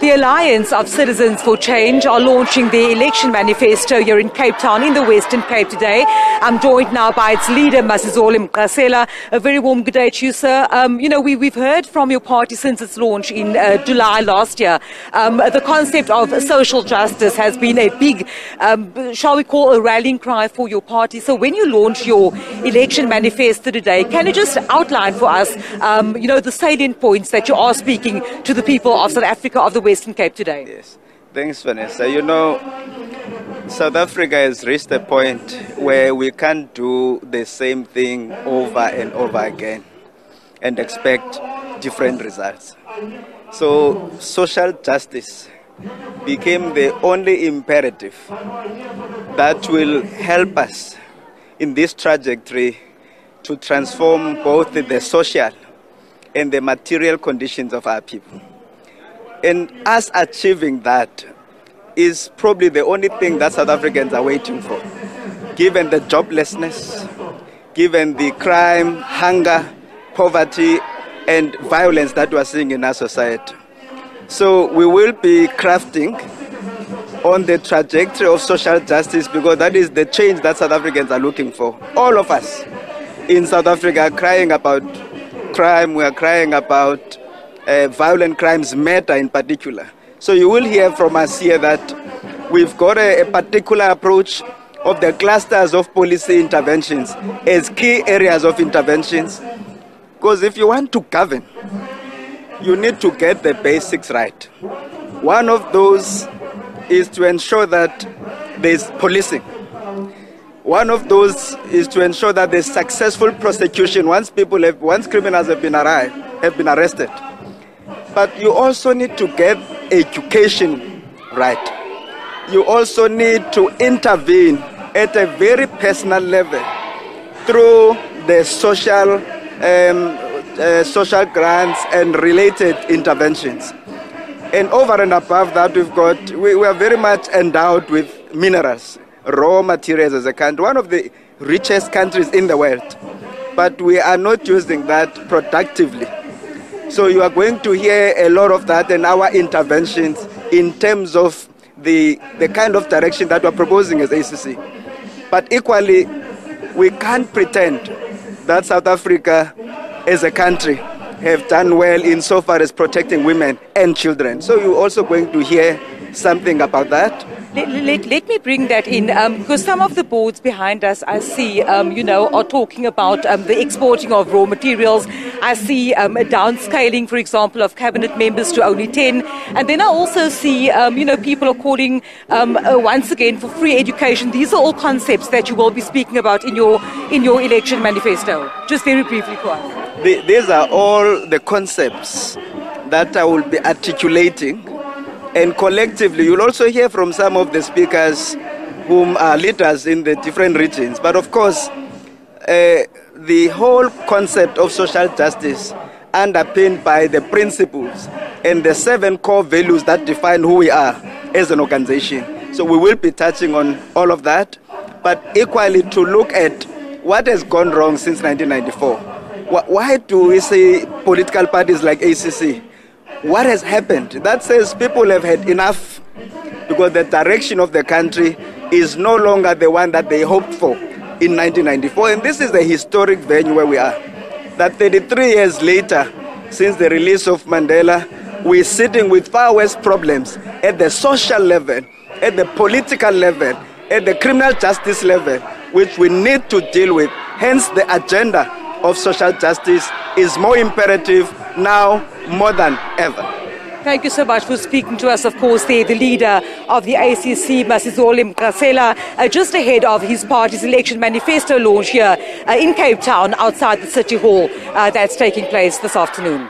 The Alliance of Citizens for Change are launching their election manifesto here in Cape Town, in the Western Cape today. I'm joined now by its leader, Masizole Mnqasela. A very warm good day to you, sir. We've heard from your party since its launch in July last year. The concept of social justice has been a big, shall we call, a rallying cry for your party. So when you launch your election manifesto today, can you just outline for us, the salient points that you are speaking to the people of South Africa, of the Western Cape today? Yes. Thanks, Vanessa. South Africa has reached a point where we can't do the same thing over and over again and expect different results. So social justice became the only imperative that will help us in this trajectory to transform both the social and the material conditions of our people. And us achieving that is probably the only thing that South Africans are waiting for, given the joblessness, given the crime, hunger, poverty, and violence that we are seeing in our society. So we will be crafting on the trajectory of social justice, because that is the change that South Africans are looking for. All of us in South Africa are crying about crime, we are crying about violent crimes matter in particular. So you will hear from us here that we've got a particular approach of the clusters of policy interventions as key areas of interventions. Because if you want to govern, you need to get the basics right. One of those is to ensure that there's policing. One of those is to ensure that there's successful prosecution once criminals have been arrested. But you also need to get education right. You also need to intervene at a very personal level through the social grants and related interventions. And over and above that, we are very much endowed with minerals, raw materials as a country, one of the richest countries in the world. But we are not using that productively. So you are going to hear a lot of that in our interventions in terms of the kind of direction that we're proposing as ACC. But equally, we can't pretend that South Africa as a country have done well insofar as protecting women and children. So you're also going to hear something about that. Let me bring that in, because some of the boards behind us I see, are talking about the exporting of raw materials. I see a downscaling, for example, of cabinet members to only 10. And then I also see, people are calling once again for free education. These are all concepts that you will be speaking about in your election manifesto. Just very briefly, for us. These are all the concepts that I will be articulating. And collectively, you'll also hear from some of the speakers whom are leaders in the different regions. But of course, the whole concept of social justice underpinned by the principles and the 7 core values that define who we are as an organization. So we will be touching on all of that, but equally to look at what has gone wrong since 1994. Why do we see political parties like ACC? What has happened? That says people have had enough, because the direction of the country is no longer the one that they hoped for in 1994. And this is the historic venue where we are. That 33 years later, since the release of Mandela, we're sitting with far worse problems at the social level, at the political level, at the criminal justice level, which we need to deal with. Hence, the agenda of social justice is more imperative now more than ever. Thank you so much for speaking to us. Of course, the leader of the ACC, Masizole Mnqasela, just ahead of his party's election manifesto launch here in Cape Town outside the City Hall that's taking place this afternoon.